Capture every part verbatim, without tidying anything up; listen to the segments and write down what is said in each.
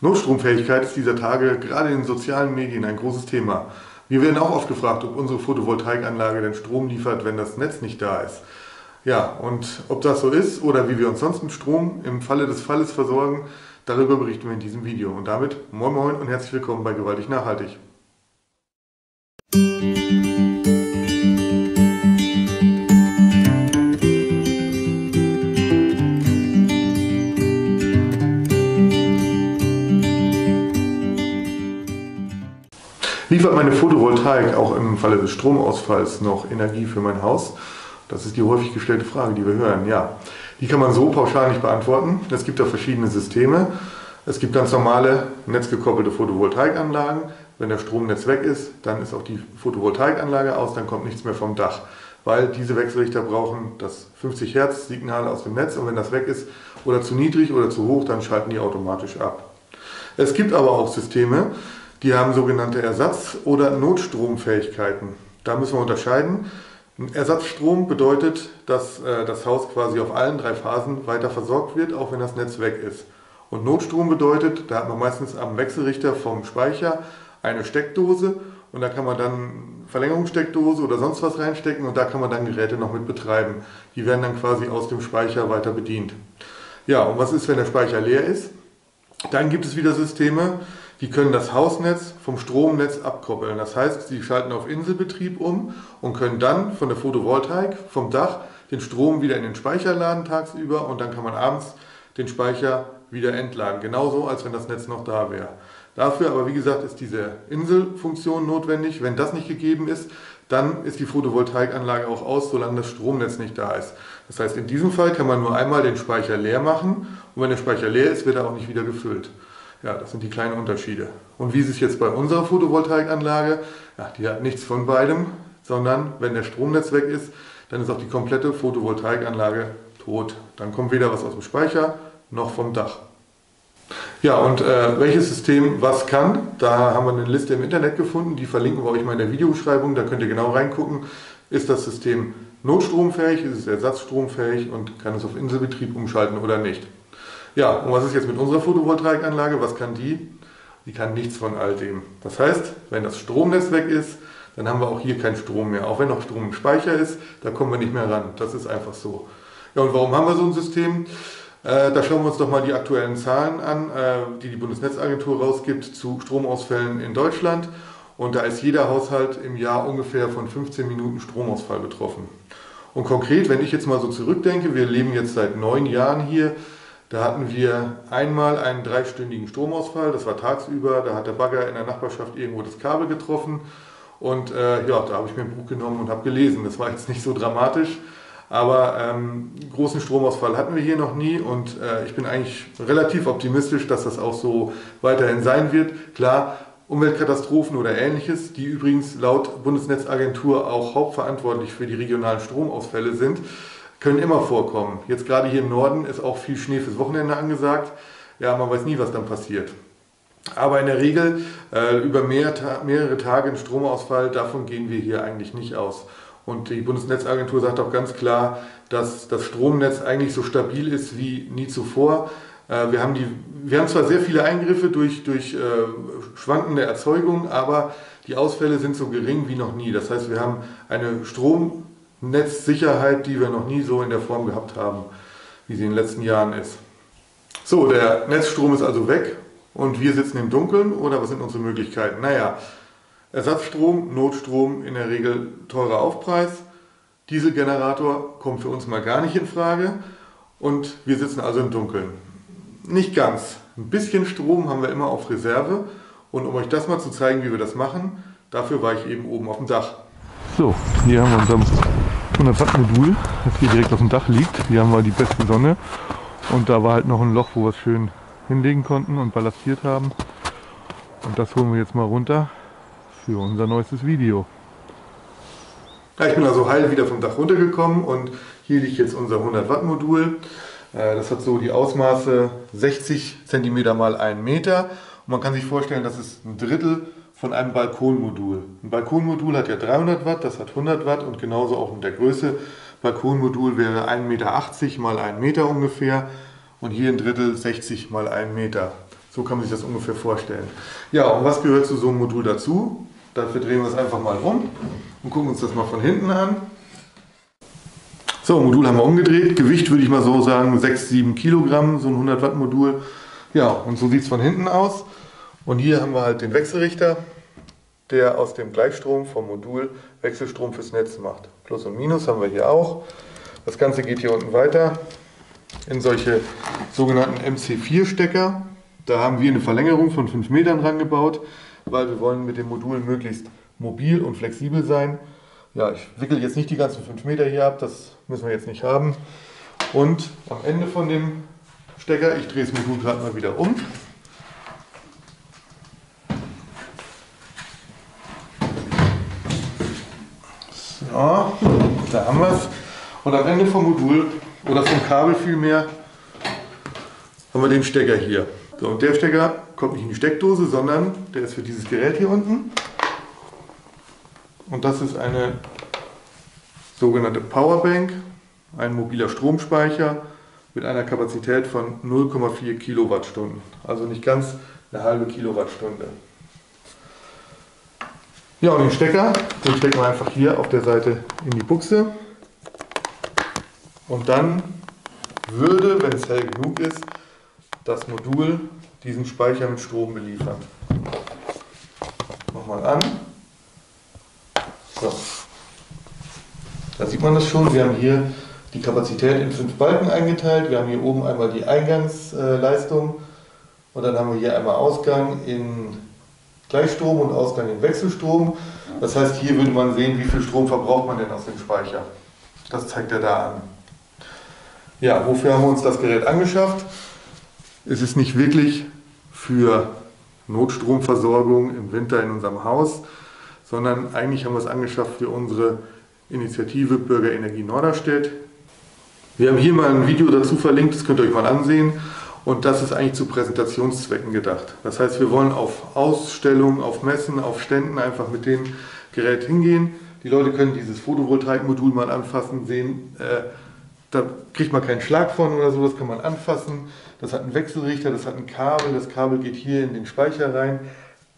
Notstromfähigkeit ist dieser Tage gerade in den sozialen Medien ein großes Thema. Wir werden auch oft gefragt, ob unsere Photovoltaikanlage denn Strom liefert, wenn das Netz nicht da ist. Ja, und ob das so ist oder wie wir uns sonst mit Strom im Falle des Falles versorgen, darüber berichten wir in diesem Video. Und damit moin moin und herzlich willkommen bei Gewaltig Nachhaltig. Liefert meine Photovoltaik auch im Falle des Stromausfalls noch Energie für mein Haus? Das ist die häufig gestellte Frage, die wir hören. Ja, die kann man so pauschal nicht beantworten. Es gibt da verschiedene Systeme. Es gibt ganz normale netzgekoppelte Photovoltaikanlagen. Wenn das Stromnetz weg ist, dann ist auch die Photovoltaikanlage aus, dann kommt nichts mehr vom Dach. Weil diese Wechselrichter brauchen das fünfzig Hertz Signal aus dem Netz und wenn das weg ist oder zu niedrig oder zu hoch, dann schalten die automatisch ab. Es gibt aber auch Systeme, die haben sogenannte Ersatz- oder Notstromfähigkeiten. Da müssen wir unterscheiden. Ersatzstrom bedeutet, dass äh, das Haus quasi auf allen drei Phasen weiter versorgt wird, auch wenn das Netz weg ist. Und Notstrom bedeutet, da hat man meistens am Wechselrichter vom Speicher eine Steckdose und da kann man dann Verlängerungssteckdose oder sonst was reinstecken und da kann man dann Geräte noch mit betreiben. Die werden dann quasi aus dem Speicher weiter bedient. Ja, und was ist, wenn der Speicher leer ist? Dann gibt es wieder Systeme, die können das Hausnetz vom Stromnetz abkoppeln. Das heißt, sie schalten auf Inselbetrieb um und können dann von der Photovoltaik, vom Dach, den Strom wieder in den Speicher laden tagsüber und dann kann man abends den Speicher wieder entladen. Genauso, als wenn das Netz noch da wäre. Dafür aber, wie gesagt, ist diese Inselfunktion notwendig. Wenn das nicht gegeben ist, dann ist die Photovoltaikanlage auch aus, solange das Stromnetz nicht da ist. Das heißt, in diesem Fall kann man nur einmal den Speicher leer machen und wenn der Speicher leer ist, wird er auch nicht wieder gefüllt. Ja, das sind die kleinen Unterschiede. Und wie ist es jetzt bei unserer Photovoltaikanlage? Ja, die hat nichts von beidem, sondern wenn der Stromnetz weg ist, dann ist auch die komplette Photovoltaikanlage tot. Dann kommt weder was aus dem Speicher noch vom Dach. Ja, und äh, welches System was kann? Da haben wir eine Liste im Internet gefunden, die verlinken wir euch mal in der Videobeschreibung, da könnt ihr genau reingucken. Ist das System notstromfähig, ist es ersatzstromfähig und kann es auf Inselbetrieb umschalten oder nicht? Ja, und was ist jetzt mit unserer Photovoltaikanlage? Was kann die? Die kann nichts von all dem. Das heißt, wenn das Stromnetz weg ist, dann haben wir auch hier keinen Strom mehr. Auch wenn noch Strom im Speicher ist, da kommen wir nicht mehr ran. Das ist einfach so. Ja, und warum haben wir so ein System? Äh, da schauen wir uns doch mal die aktuellen Zahlen an, äh, die die Bundesnetzagentur rausgibt zu Stromausfällen in Deutschland. Und da ist jeder Haushalt im Jahr ungefähr von fünfzehn Minuten Stromausfall betroffen. Und konkret, wenn ich jetzt mal so zurückdenke, wir leben jetzt seit neun Jahren hier, da hatten wir einmal einen dreistündigen Stromausfall, das war tagsüber, da hat der Bagger in der Nachbarschaft irgendwo das Kabel getroffen und äh, ja, da habe ich mir ein Buch genommen und habe gelesen. Das war jetzt nicht so dramatisch, aber ähm, großen Stromausfall hatten wir hier noch nie und äh, ich bin eigentlich relativ optimistisch, dass das auch so weiterhin sein wird. Klar, Umweltkatastrophen oder Ähnliches, die übrigens laut Bundesnetzagentur auch hauptverantwortlich für die regionalen Stromausfälle sind, können immer vorkommen. Jetzt gerade hier im Norden ist auch viel Schnee fürs Wochenende angesagt. Ja, man weiß nie, was dann passiert. Aber in der Regel äh, über mehr Ta- mehrere Tage ein Stromausfall, davon gehen wir hier eigentlich nicht aus. Und die Bundesnetzagentur sagt auch ganz klar, dass das Stromnetz eigentlich so stabil ist wie nie zuvor. Äh, wir haben die, wir haben zwar sehr viele Eingriffe durch, durch äh, schwankende Erzeugung, aber die Ausfälle sind so gering wie noch nie. Das heißt, wir haben eine Strom Netzsicherheit, die wir noch nie so in der Form gehabt haben, wie sie in den letzten Jahren ist. So, der Netzstrom ist also weg und wir sitzen im Dunkeln oder was sind unsere Möglichkeiten? Naja, Ersatzstrom, Notstrom, in der Regel teurer Aufpreis, Dieselgenerator kommt für uns mal gar nicht in Frage und wir sitzen also im Dunkeln. Nicht ganz, ein bisschen Strom haben wir immer auf Reserve und um euch das mal zu zeigen, wie wir das machen, dafür war ich eben oben auf dem Dach. So, hier haben wir unseren hundert Watt Modul, das hier direkt auf dem Dach liegt. Hier haben wir die beste Sonne und da war halt noch ein Loch, wo wir es schön hinlegen konnten und ballastiert haben. Und das holen wir jetzt mal runter für unser neuestes Video. Ja, ich bin also heil wieder vom Dach runtergekommen und hier liegt jetzt unser hundert Watt Modul. Das hat so die Ausmaße sechzig Zentimeter mal einen Meter. Und man kann sich vorstellen, das ist ein Drittel von einem Balkonmodul. Ein Balkonmodul hat ja dreihundert Watt, das hat hundert Watt und genauso auch mit der Größe. Balkonmodul wäre ein Meter achtzig mal ein Meter ungefähr und hier ein Drittel sechzig mal ein Meter. So kann man sich das ungefähr vorstellen. Ja, und was gehört zu so einem Modul dazu? Dafür drehen wir es einfach mal rum und gucken uns das mal von hinten an. So, Modul haben wir umgedreht. Gewicht würde ich mal so sagen sechs, sieben Kilogramm, so ein hundert Watt Modul. Ja, und so sieht es von hinten aus. Und hier haben wir halt den Wechselrichter, der aus dem Gleichstrom vom Modul Wechselstrom fürs Netz macht. Plus und Minus haben wir hier auch. Das Ganze geht hier unten weiter in solche sogenannten M C vier Stecker. Da haben wir eine Verlängerung von fünf Metern rangebaut, weil wir wollen mit dem Modul möglichst mobil und flexibel sein. Ja, ich wickel jetzt nicht die ganzen fünf Meter hier ab, das müssen wir jetzt nicht haben. Und am Ende von dem Stecker, ich drehe das Modul gerade mal wieder um. So, da haben wir es. Und am Ende vom Modul, oder vom Kabel vielmehr, haben wir den Stecker hier. So, und der Stecker kommt nicht in die Steckdose, sondern der ist für dieses Gerät hier unten. Und das ist eine sogenannte Powerbank, ein mobiler Stromspeicher mit einer Kapazität von null Komma vier Kilowattstunden. Also nicht ganz eine halbe Kilowattstunde. Ja, und den Stecker, den stecken wir einfach hier auf der Seite in die Buchse. Und dann würde, wenn es hell genug ist, das Modul diesen Speicher mit Strom beliefern. Nochmal an. So. Da sieht man das schon, wir haben hier die Kapazität in fünf Balken eingeteilt, wir haben hier oben einmal die Eingangsleistung und dann haben wir hier einmal Ausgang in Gleichstrom und Ausgang in Wechselstrom. Das heißt, hier würde man sehen, wie viel Strom verbraucht man denn aus dem Speicher. Das zeigt er da an. Ja, wofür haben wir uns das Gerät angeschafft? Es ist nicht wirklich für Notstromversorgung im Winter in unserem Haus, sondern eigentlich haben wir es angeschafft für unsere Initiative Bürgerenergie Norderstedt. Wir haben hier mal ein Video dazu verlinkt, das könnt ihr euch mal ansehen. Und das ist eigentlich zu Präsentationszwecken gedacht. Das heißt, wir wollen auf Ausstellungen, auf Messen, auf Ständen einfach mit dem Gerät hingehen. Die Leute können dieses Photovoltaikmodul mal anfassen, sehen, äh, da kriegt man keinen Schlag von oder so, das kann man anfassen. Das hat einen Wechselrichter, das hat ein Kabel, das Kabel geht hier in den Speicher rein.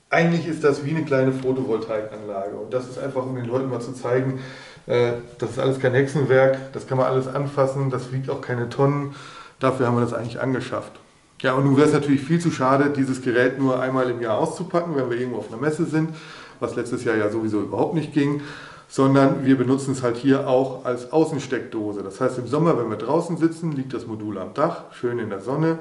Eigentlich ist das wie eine kleine Photovoltaikanlage und das ist einfach, um den Leuten mal zu zeigen, das ist alles kein Hexenwerk, das kann man alles anfassen, das wiegt auch keine Tonnen, dafür haben wir das eigentlich angeschafft. Ja, und nun wäre es natürlich viel zu schade, dieses Gerät nur einmal im Jahr auszupacken, wenn wir irgendwo auf einer Messe sind, was letztes Jahr ja sowieso überhaupt nicht ging, sondern wir benutzen es halt hier auch als Außensteckdose. Das heißt, im Sommer, wenn wir draußen sitzen, liegt das Modul am Dach, schön in der Sonne.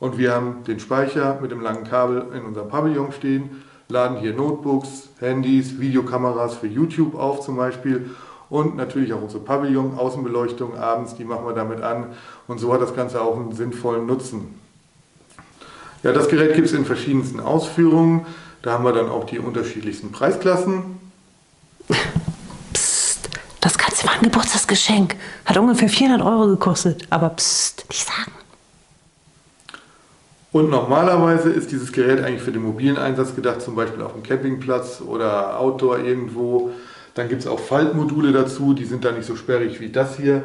Und wir haben den Speicher mit dem langen Kabel in unserem Pavillon stehen, laden hier Notebooks, Handys, Videokameras für YouTube auf zum Beispiel und natürlich auch unsere Pavillon, Außenbeleuchtung abends, die machen wir damit an und so hat das Ganze auch einen sinnvollen Nutzen. Ja, das Gerät gibt es in verschiedensten Ausführungen, da haben wir dann auch die unterschiedlichsten Preisklassen. Psst, das Ganze war ein Geburtstagsgeschenk, hat ungefähr vierhundert Euro gekostet, aber psst, nicht sagen. Und normalerweise ist dieses Gerät eigentlich für den mobilen Einsatz gedacht, zum Beispiel auf dem Campingplatz oder Outdoor irgendwo. Dann gibt es auch Faltmodule dazu, die sind da nicht so sperrig wie das hier.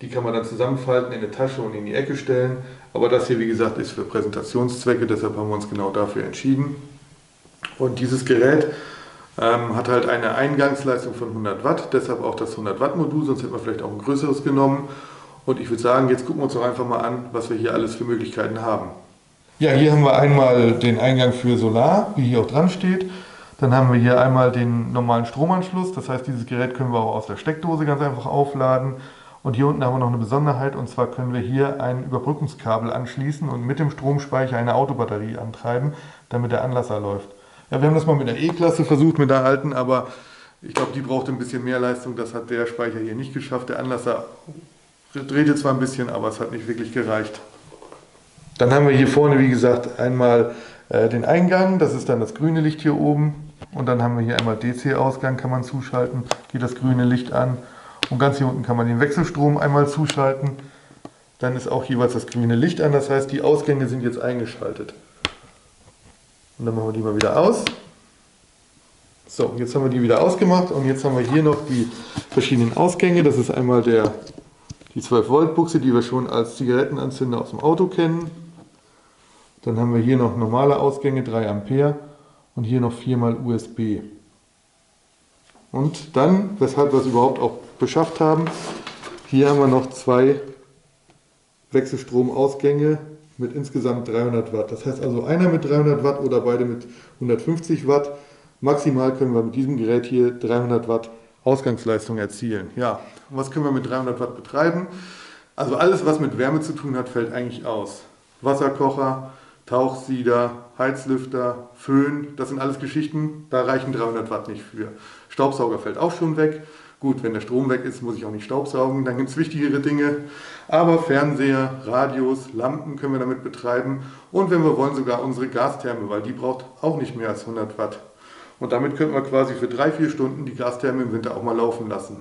Die kann man dann zusammenfalten in eine Tasche und in die Ecke stellen. Aber das hier, wie gesagt, ist für Präsentationszwecke, deshalb haben wir uns genau dafür entschieden. Und dieses Gerät ähm, hat halt eine Eingangsleistung von hundert Watt, deshalb auch das hundert Watt Modul, sonst hätte man vielleicht auch ein größeres genommen. Und ich würde sagen, jetzt gucken wir uns doch einfach mal an, was wir hier alles für Möglichkeiten haben. Ja, hier haben wir einmal den Eingang für Solar, wie hier auch dran steht. Dann haben wir hier einmal den normalen Stromanschluss. Das heißt, dieses Gerät können wir auch aus der Steckdose ganz einfach aufladen. Und hier unten haben wir noch eine Besonderheit. Und zwar können wir hier ein Überbrückungskabel anschließen und mit dem Stromspeicher eine Autobatterie antreiben, damit der Anlasser läuft. Ja, wir haben das mal mit der E-Klasse versucht, mit der alten, aber ich glaube, die braucht ein bisschen mehr Leistung. Das hat der Speicher hier nicht geschafft. Der Anlasser drehte zwar ein bisschen, aber es hat nicht wirklich gereicht. Dann haben wir hier vorne, wie gesagt, einmal äh, den Eingang, das ist dann das grüne Licht hier oben. Und dann haben wir hier einmal D C-Ausgang, kann man zuschalten, geht das grüne Licht an. Und ganz hier unten kann man den Wechselstrom einmal zuschalten. Dann ist auch jeweils das grüne Licht an, das heißt, die Ausgänge sind jetzt eingeschaltet. Und dann machen wir die mal wieder aus. So, jetzt haben wir die wieder ausgemacht und jetzt haben wir hier noch die verschiedenen Ausgänge. Das ist einmal der, die zwölf Volt Buchse, die wir schon als Zigarettenanzünder aus dem Auto kennen. Dann haben wir hier noch normale Ausgänge, drei Ampere und hier noch vier mal U S B. Und dann, weshalb wir es überhaupt auch beschafft haben, hier haben wir noch zwei Wechselstromausgänge mit insgesamt dreihundert Watt. Das heißt also, einer mit dreihundert Watt oder beide mit hundertfünfzig Watt. Maximal können wir mit diesem Gerät hier dreihundert Watt Ausgangsleistung erzielen. Ja, und was können wir mit dreihundert Watt betreiben? Also alles, was mit Wärme zu tun hat, fällt eigentlich aus. Wasserkocher, Tauchsieder, Heizlüfter, Föhn, das sind alles Geschichten, da reichen dreihundert Watt nicht für. Staubsauger fällt auch schon weg. Gut, wenn der Strom weg ist, muss ich auch nicht staubsaugen, dann gibt es wichtigere Dinge. Aber Fernseher, Radios, Lampen können wir damit betreiben. Und wenn wir wollen, sogar unsere Gastherme, weil die braucht auch nicht mehr als hundert Watt. Und damit könnten wir quasi für drei, vier Stunden die Gastherme im Winter auch mal laufen lassen.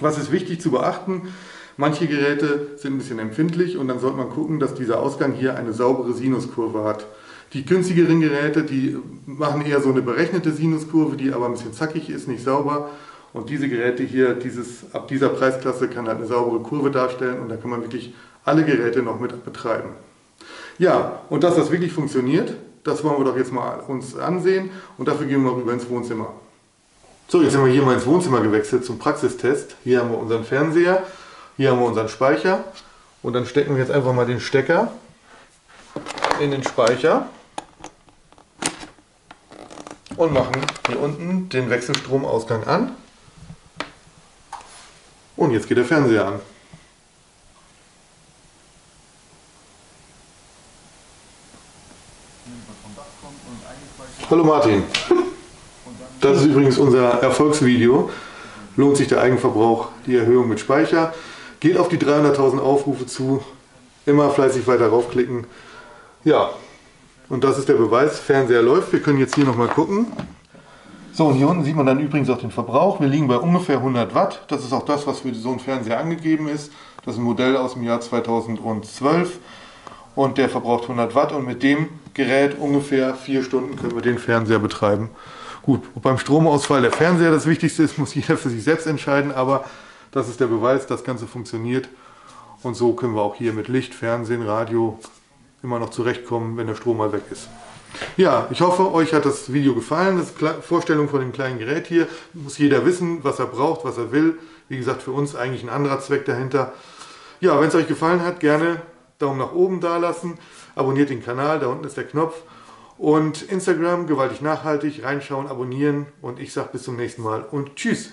Was ist wichtig zu beachten? Manche Geräte sind ein bisschen empfindlich und dann sollte man gucken, dass dieser Ausgang hier eine saubere Sinuskurve hat. Die günstigeren Geräte, die machen eher so eine berechnete Sinuskurve, die aber ein bisschen zackig ist, nicht sauber. Und diese Geräte hier, dieses, ab dieser Preisklasse kann halt eine saubere Kurve darstellen und da kann man wirklich alle Geräte noch mit betreiben. Ja, und dass das wirklich funktioniert, das wollen wir doch jetzt mal uns ansehen und dafür gehen wir noch rüber ins Wohnzimmer. So, jetzt sind wir hier mal ins Wohnzimmer gewechselt zum Praxistest. Hier haben wir unseren Fernseher, hier haben wir unseren Speicher und dann stecken wir jetzt einfach mal den Stecker in den Speicher und machen hier unten den Wechselstromausgang an. Und jetzt geht der Fernseher an. Hallo Martin, das ist übrigens unser Erfolgsvideo. Lohnt sich der Eigenverbrauch, die Erhöhung mit Speicher. Geht auf die dreihunderttausend Aufrufe zu, immer fleißig weiter raufklicken. Ja, und das ist der Beweis, Fernseher läuft. Wir können jetzt hier nochmal gucken. So, und hier unten sieht man dann übrigens auch den Verbrauch. Wir liegen bei ungefähr hundert Watt. Das ist auch das, was für so einen Fernseher angegeben ist. Das ist ein Modell aus dem Jahr zweitausendzwölf. Und der verbraucht hundert Watt. Und mit dem Gerät ungefähr vier Stunden können wir den Fernseher betreiben. Gut, und beim Stromausfall der Fernseher das Wichtigste ist, muss jeder für sich selbst entscheiden. Aber das ist der Beweis, das Ganze funktioniert. Und so können wir auch hier mit Licht, Fernsehen, Radio immer noch zurechtkommen, wenn der Strom mal weg ist. Ja, ich hoffe, euch hat das Video gefallen. Das ist eine Vorstellung von dem kleinen Gerät hier. Muss jeder wissen, was er braucht, was er will. Wie gesagt, für uns eigentlich ein anderer Zweck dahinter. Ja, wenn es euch gefallen hat, gerne Daumen nach oben da lassen. Abonniert den Kanal, da unten ist der Knopf. Und Instagram, gewaltig nachhaltig, reinschauen, abonnieren. Und ich sage bis zum nächsten Mal und tschüss.